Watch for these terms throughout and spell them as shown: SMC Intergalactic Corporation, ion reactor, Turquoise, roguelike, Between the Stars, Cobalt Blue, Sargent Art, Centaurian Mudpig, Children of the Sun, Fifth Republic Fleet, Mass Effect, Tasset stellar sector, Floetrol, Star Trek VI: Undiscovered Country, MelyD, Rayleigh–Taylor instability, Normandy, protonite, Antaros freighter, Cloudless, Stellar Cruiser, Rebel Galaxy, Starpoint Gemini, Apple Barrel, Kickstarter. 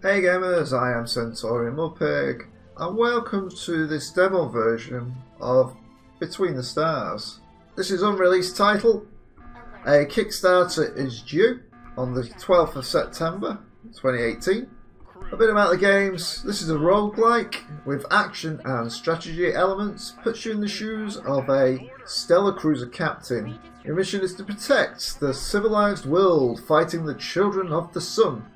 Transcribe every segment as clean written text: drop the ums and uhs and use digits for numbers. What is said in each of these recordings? Hey gamers, I am Centaurian Mudpig, and welcome to this demo version of Between the Stars. This is unreleased title. A Kickstarter is due on the 12th of September 2018. A bit about the games. This is a roguelike with action and strategy elements, puts you in the shoes of a Stellar Cruiser captain. Your mission is to protect the civilized world, fighting the Children of the Sun,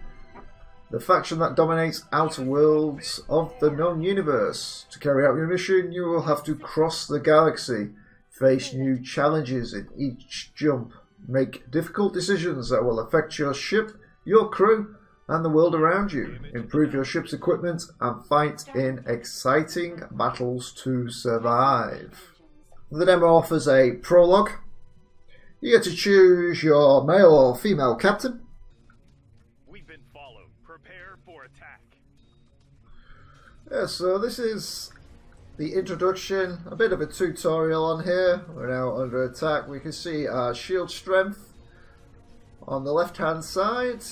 the faction that dominates outer worlds of the known universe. To carry out your mission, you will have to cross the galaxy, face new challenges in each jump, make difficult decisions that will affect your ship, your crew, and the world around you, improve your ship's equipment, and fight in exciting battles to survive. The demo offers a prologue. You get to choose your male or female captain. Yeah, so this is the introduction, a bit of a tutorial on here. We're now under attack. We can see our shield strength on the left hand side,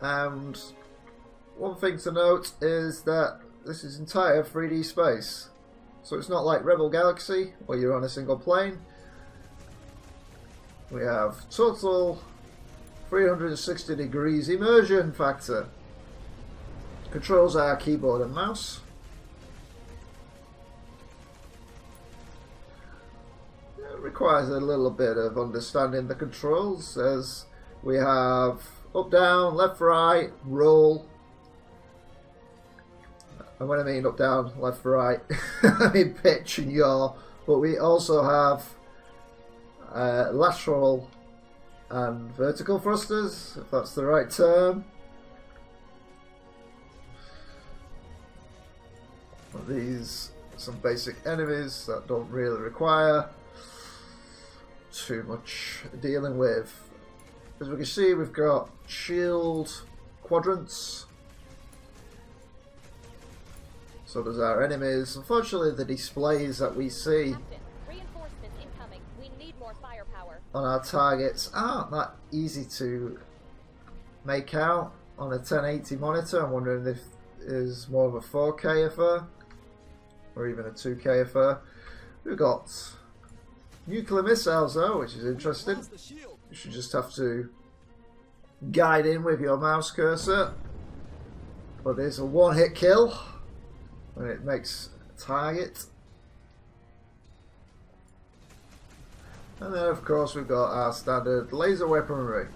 and one thing to note is that this is entire 3D space, so it's not like Rebel Galaxy where you're on a single plane. We have total 360 degrees immersion factor. Controls our keyboard and mouse. It requires a little bit of understanding the controls, as we have up, down, left, right, roll. And when I mean up, down, left, right, I mean pitch and yaw. But we also have lateral and vertical thrusters, if that's the right term. These are some basic enemies that don't really require too much dealing with. As we can see, we've got shield quadrants, so does our enemies. Unfortunately, the displays that we see on our targets aren't that easy to make out on a 1080 monitor. I'm wondering if it is more of a 4K affair or even a 2K affair. We've got nuclear missiles though, which is interesting. You should just have to guide in with your mouse cursor, but it's a one-hit kill when it makes a target. And then of course we've got our standard laser weaponry.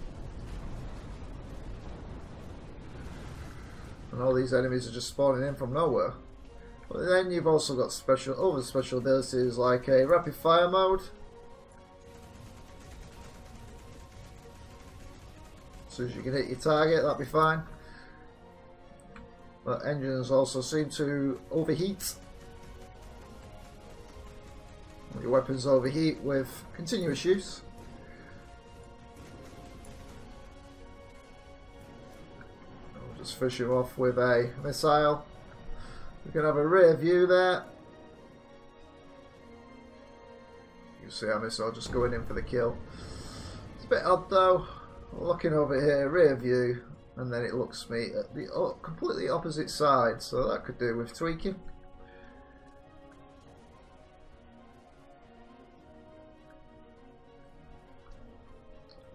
And all these enemies are just spawning in from nowhere. But then you've also got other special abilities like a rapid fire mode. As soon as you can hit your target, that'll be fine. But engines also seem to overheat. Your weapons overheat with continuous use. I'll just fish you off with a missile. We can have a rear view there. You see our missile just going in for the kill. It's a bit odd though. Looking over here, rear view, and then it looks me at the completely opposite side, so that could do with tweaking.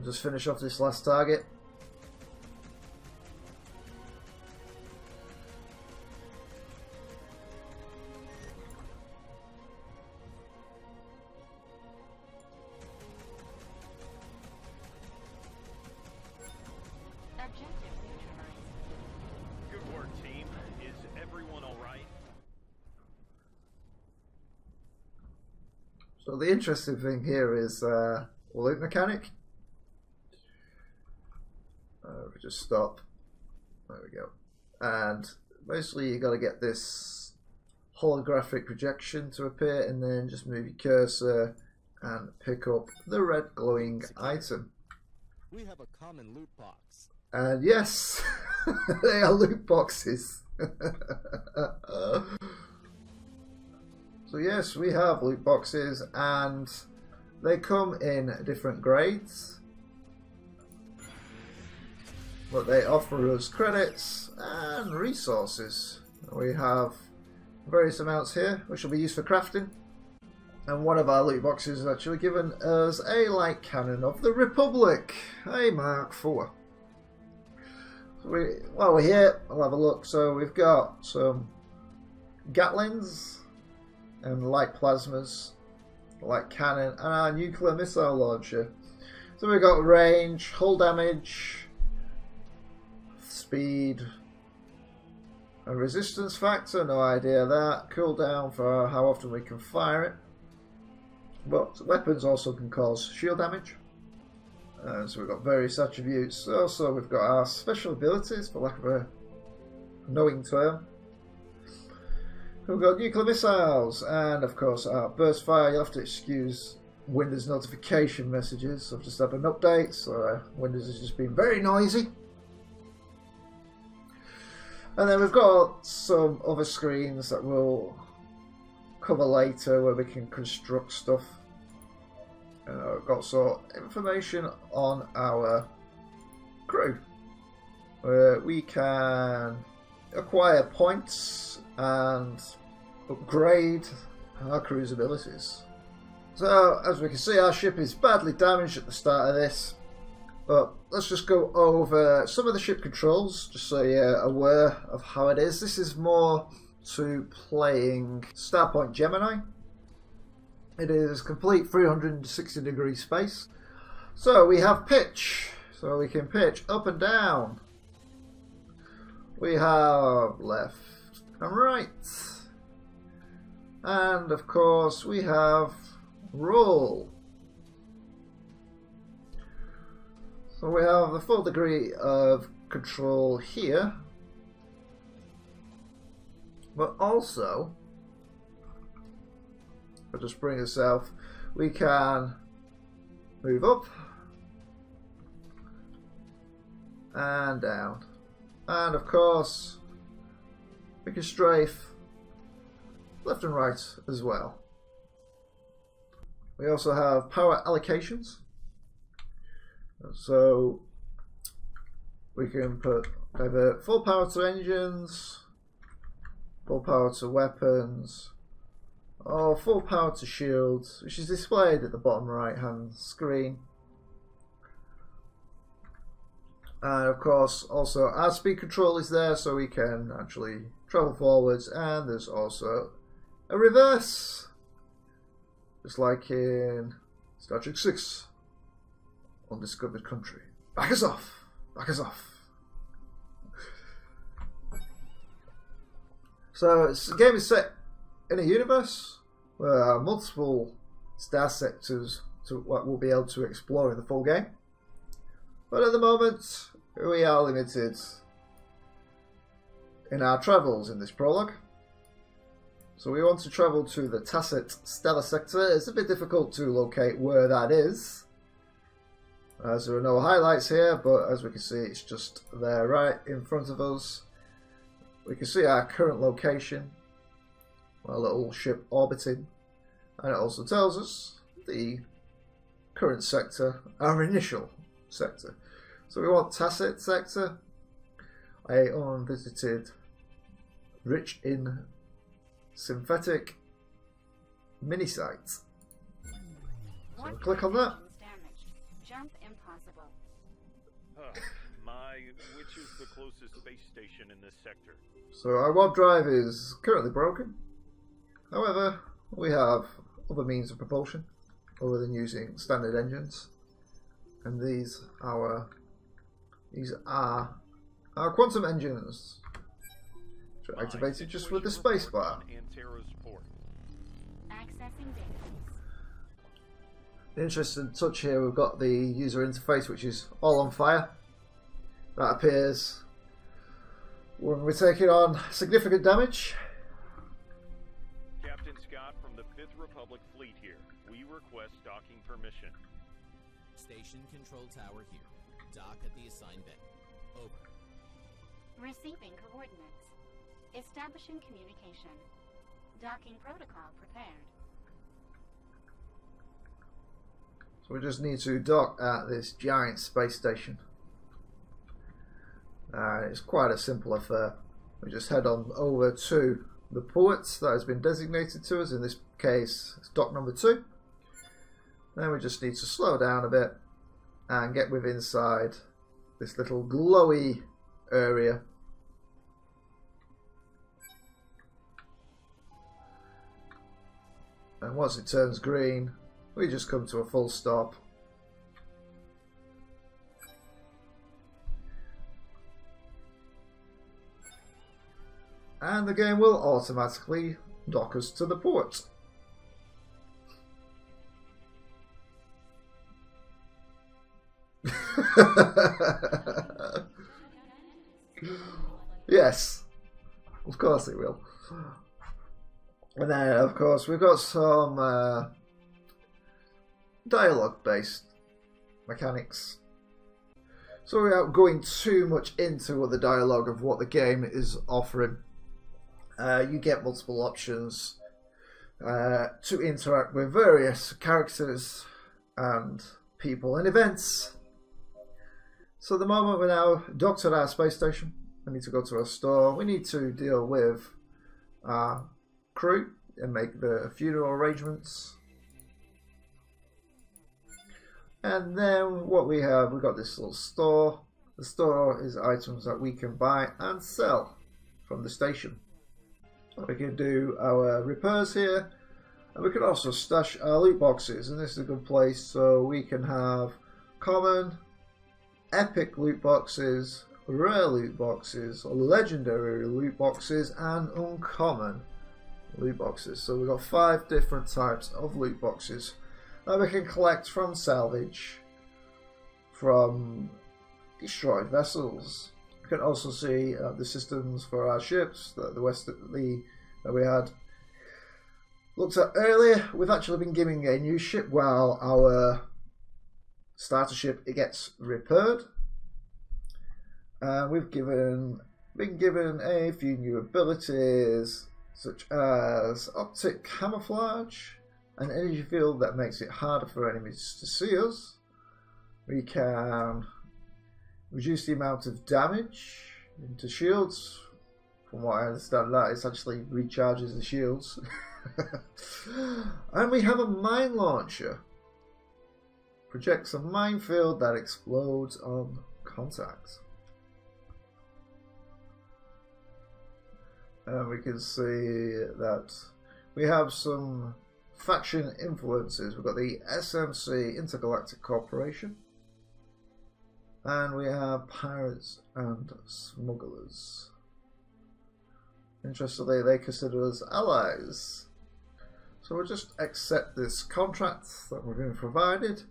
Just finish off this last target. Objective neutralized. Good work, team. Is everyone all right? So the interesting thing here is loop mechanic. We just stop. There we go. And basically you got to get this holographic projection to appear, and then just move your cursor and pick up the red glowing item. We have a common loot box. And yes, they are loot boxes. So yes, we have loot boxes, and they come in different grades. but they offer us credits and resources. We have various amounts here which will be used for crafting, and one of our loot boxes is actually given as a light cannon of the Republic, a Mark IV. So while we're here, I'll have a look. So we've got some Gatlins and light plasmas, light cannon, and our nuclear missile launcher. So we've got range, hull damage, speed, a resistance factor, no idea that, cooldown for how often we can fire it. But weapons also can cause shield damage. And so we've got various attributes. Also we've got our special abilities, for lack of a knowing term. We've got nuclear missiles and of course our burst fire. You'll have to excuse Windows notification messages. I've just had an update, so Windows has just been very noisy. And then we've got some other screens that we'll cover later where we can construct stuff. We've got some information on our crew where we can acquire points and upgrade our crew's abilities. So as we can see, our ship is badly damaged at the start of this, but let's just go over some of the ship controls just so you're aware of how it is. This is more to playing Starpoint Gemini. It is complete 360-degree space. So we have pitch, so we can pitch up and down. We have left and right, and of course we have roll. So we have the full degree of control here, but also, I'll just bring this out, we can move up and down, and of course we can strafe left and right as well. We also have power allocations, so we can put divert full power to engines, full power to weapons, or full power to shields, which is displayed at the bottom right hand screen. And of course also our speed control is there, so we can actually travel forwards, and there's also a reverse, just like in Star Trek VI: Undiscovered Country. Back us off! Back us off! So the game is set in a universe where there are multiple star sectors to what we'll be able to explore in the full game. But at the moment we are limited in our travels in this prologue. So we want to travel to the Tasset stellar sector. It's a bit difficult to locate where that is, as there are no highlights here, but as we can see it's just there right in front of us. We can see our current location, our little ship orbiting, and it also tells us the current sector, our initial sector. So we want Tasset sector, a unvisited, rich in synthetic mini site. So click on that. Jump impossible. Which is the closest space station in this sector? So our warp drive is currently broken. However, we have other means of propulsion other than using standard engines, and these are our quantum engines, which are activated just with the spacebar. The interesting touch here, we've got the user interface, which is all on fire. That appears when we're taking on significant damage. Captain Scott from the Fifth Republic Fleet here. We request docking permission. Station control tower here. Dock at the assigned bay. Over. Receiving coordinates. Establishing communication. Docking protocol prepared. So we just need to dock at this giant space station. It's quite a simple affair. We just head on over to the port that has been designated to us. In this case, it's dock number 2. Then we just need to slow down a bit and get within inside this little glowy area. And once it turns green, we just come to a full stop. And the game will automatically dock us to the port. Yes, of course it will. And then, of course, we've got some dialogue-based mechanics. So without going too much into what the dialogue of what the game is offering, you get multiple options to interact with various characters and people and events. So at the moment we're now docked at our space station. We need to go to our store. We need to deal with our crew and make the funeral arrangements. And then what we have, we've got this little store. The store is items that we can buy and sell from the station. We can do our repairs here, and we can also stash our loot boxes, and this is a good place so we can have common, epic loot boxes, rare loot boxes, legendary loot boxes and uncommon loot boxes. So we've got 5 different types of loot boxes that we can collect from salvage, from destroyed vessels. You can also see the systems for our ships that that we had looked at earlier. We've actually been giving a new ship while our starter ship gets repaired. We've been given a few new abilities such as optic camouflage, an energy field that makes it harder for enemies to see us. We can reduce the amount of damage into shields. From what I understand, that it actually recharges the shields. And we have a mine launcher. Projects a minefield that explodes on contact. And we can see that we have some faction influences. We've got the SMC Intergalactic Corporation. And we have pirates and smugglers. Interestingly, they consider us allies. So we'll just accept this contract that we've been provided.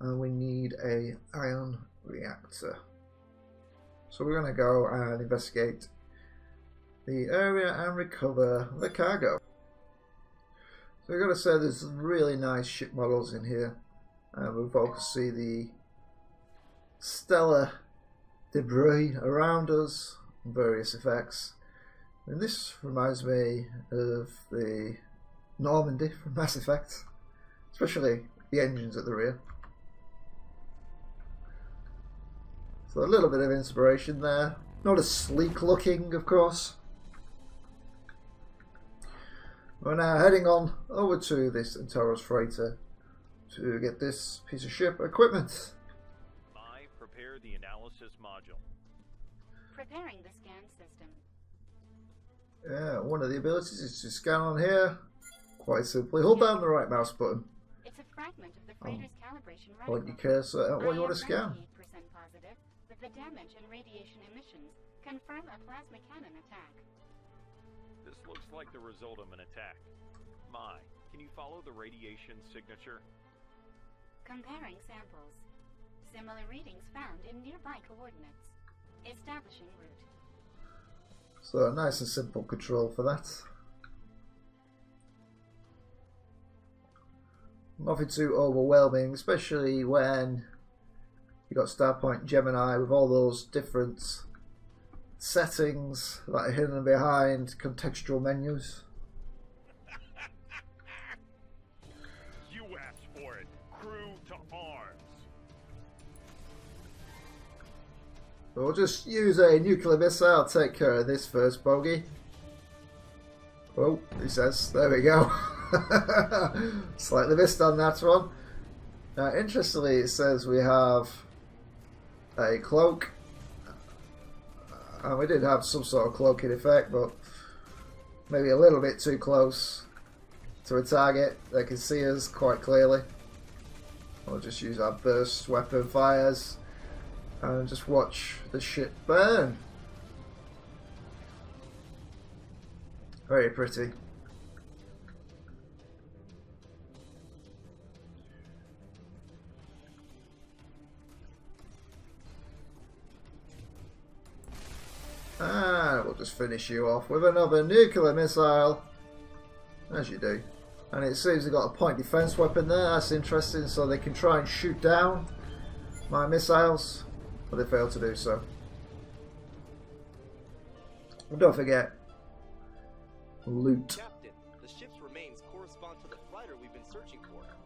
And we need an ion reactor. So we're going to go and investigate the area and recover the cargo. So I've got to say there's really nice ship models in here. And we've also seen the stellar debris around us, various effects. And this reminds me of the Normandy from Mass Effect, especially the engines at the rear. So a little bit of inspiration there. Not as sleek looking, of course. We're now heading on over to this Antaros freighter to get this piece of ship equipment. I prepare the analysis module. Preparing the scan system. Yeah, one of the abilities is to scan on here. Quite simply, hold down the right mouse button. It's a fragment of the freighter's calibration reticle. Point your cursor at what you want to scan. The damage and radiation emissions confirm a plasma cannon attack. This looks like the result of an attack. My, can you follow the radiation signature? Comparing samples. Similar readings found in nearby coordinates. Establishing route. So nice and simple control for that. Nothing too overwhelming, especially when you got Starpoint Gemini with all those different settings that are hidden behind contextual menus. You asked for it. Crew to arms. We'll just use a nuclear missile, take care of this first bogey. Oh, he says, there we go. Slightly missed on that one. Interestingly, it says we have a cloak. And we did have some sort of cloaking effect, but maybe a little bit too close to a target. They can see us quite clearly. We'll just use our burst weapon fires and just watch the ship burn. Very pretty. And we'll just finish you off with another nuclear missile, as you do. And it seems they've got a point defense weapon there, that's interesting, so they can try and shoot down my missiles. But they failed to do so. And don't forget, loot. Captain, the ship's remains correspond to the fighter we've been searching for.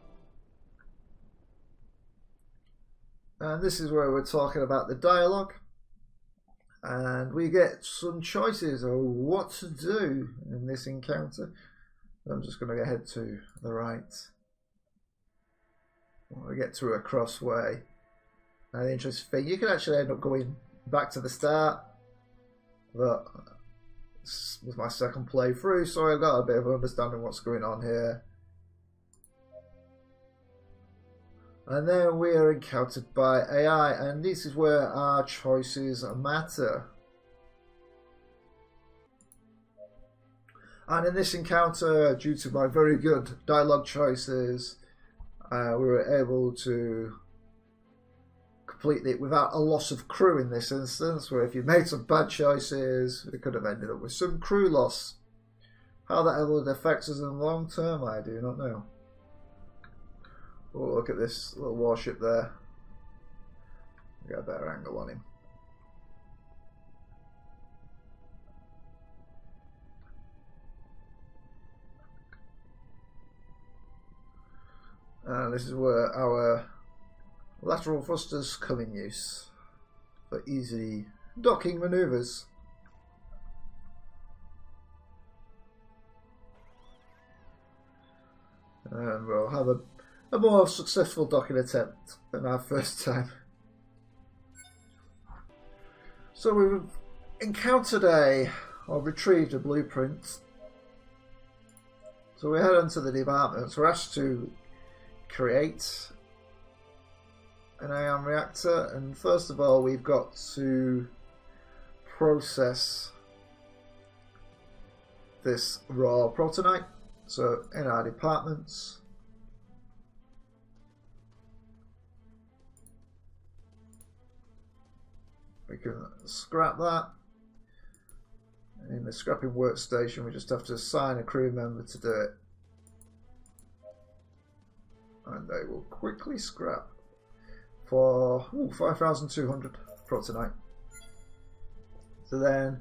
And this is where we're talking about the dialogue, and we get some choices of what to do in this encounter. I'm just going to head to the right. We get to a crossway. An interesting thing, you can actually end up going back to the start, but this was my second playthrough, so I've got a bit of an understanding what's going on here. And then we are encountered by AI, and this is where our choices matter. And in this encounter, due to my very good dialogue choices, we were able to complete it without a loss of crew in this instance, where if you made some bad choices we could have ended up with some crew loss. How that would affect us in the long term I do not know. Oh, look at this little warship there. We got a better angle on him. And this is where our lateral thrusters come in use for easy docking maneuvers. And we'll have a more successful docking attempt than our first time. So we've encountered or retrieved a blueprint. So we head on to the departments. We're asked to create an ion reactor, and first of all we've got to process this raw protonite, so in our departments. We can scrap that. In the scrapping workstation we just have to assign a crew member to do it. And they will quickly scrap for 5,200 protonite. So then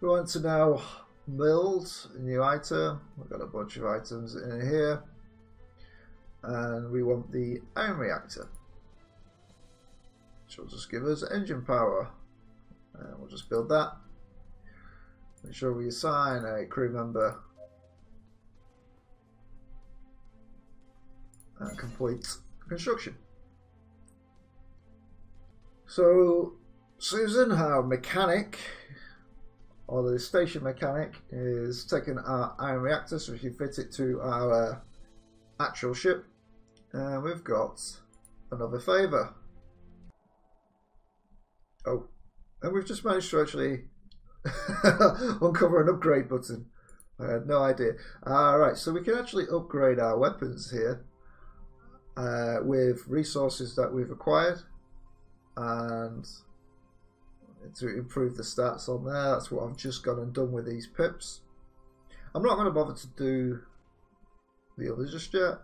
we want to now build a new item. We've got a bunch of items in here, and we want the ion reactor, which will just give us engine power, and we'll just build that. Make sure we assign a crew member and complete construction. So Susan, our mechanic, or the station mechanic, is taking our ion reactor, so we can fit it to our actual ship. And we've got another favour. Oh, and we've just managed to actually uncover an upgrade button. I had no idea. Alright, so we can actually upgrade our weapons here with resources that we've acquired, and to improve the stats on there. That's what I've just gone and done with these pips. I'm not going to bother to do the others just yet,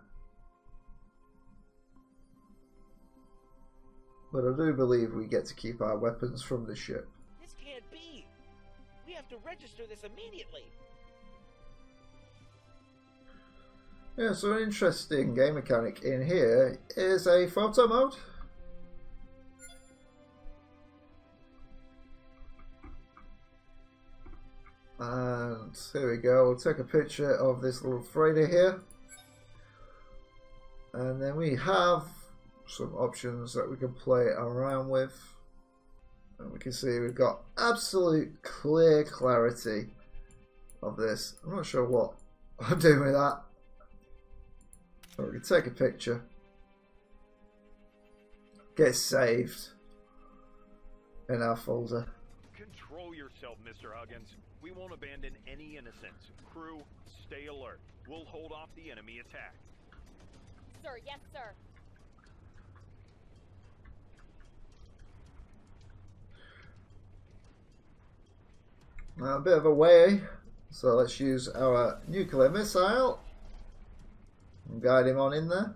but I do believe we get to keep our weapons from the ship. This can't be. We have to register this immediately. Yeah, so an interesting game mechanic in here is a photo mode. And here we go, we'll take a picture of this little freighter here. And then we have some options that we can play around with. And we can see we've got absolute clear clarity of this. I'm not sure what I'm doing with that. But we can take a picture. Get saved in our folder. Control yourself, Mr. Huggins. We won't abandon any innocents. Crew, stay alert. We'll hold off the enemy attack. Sir, yes, sir. Now, a bit of a way, so let's use our nuclear missile and guide him on in there.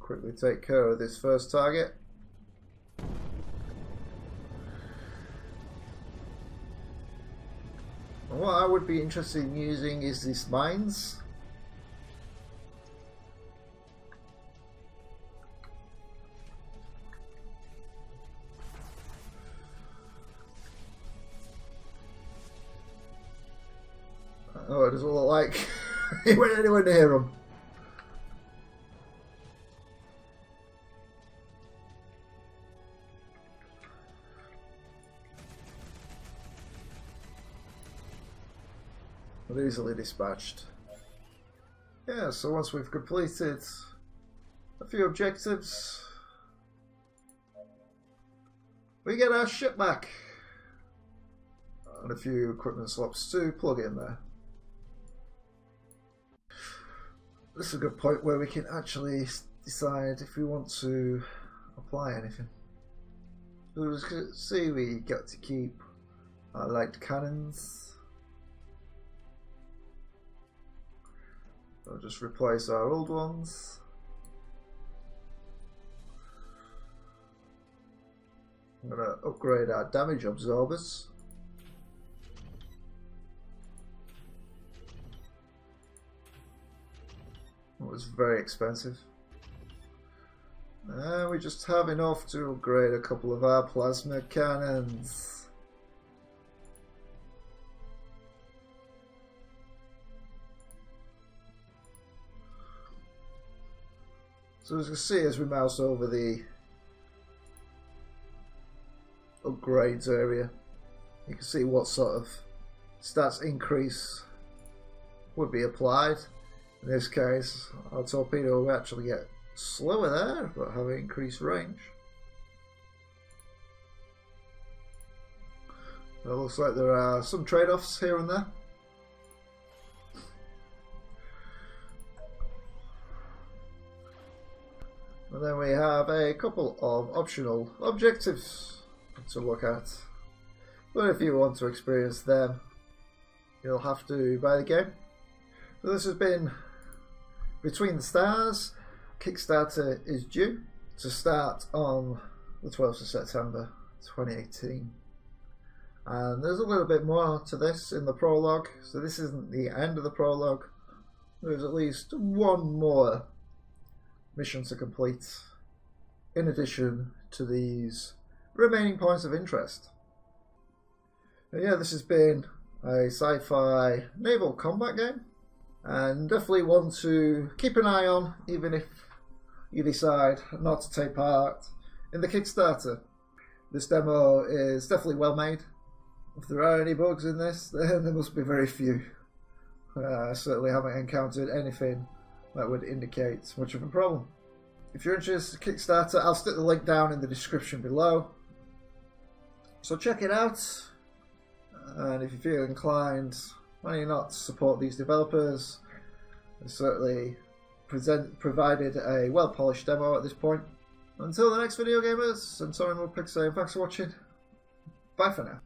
Quickly take care of this first target. And what I would be interested in using is these mines. Oh, it doesn't look like he went anywhere near him. But easily dispatched. Yeah, so once we've completed a few objectives, we get our ship back. And a few equipment swaps to plug in there. This is a good point where we can actually decide if we want to apply anything. As you can see, we got to keep our light cannons. We'll just replace our old ones. I'm going to upgrade our damage absorbers. It was very expensive. And we just have enough to upgrade a couple of our plasma cannons. So as you can see, as we mouse over the upgrades area, you can see what sort of stats increase would be applied. In this case, our torpedo will actually get slower there, but have an increased range. It looks like there are some trade-offs here and there. And then we have a couple of optional objectives to look at. But if you want to experience them, you'll have to buy the game. So this has been Between the Stars. Kickstarter is due to start on the 12th of September 2018. And there's a little bit more to this in the prologue, so this isn't the end of the prologue. There's at least one more mission to complete in addition to these remaining points of interest. But yeah, this has been a sci-fi naval combat game. And definitely one to keep an eye on, even if you decide not to take part in the Kickstarter. This demo is definitely well made. If there are any bugs in this, then there must be very few. I certainly haven't encountered anything that would indicate much of a problem. If you're interested in Kickstarter, I'll stick the link down in the description below. So check it out, and if you feel inclined, why not support these developers? They certainly provided a well-polished demo at this point. Until the next video, gamers, Centaurian Mudpig saying thanks for watching. Bye for now.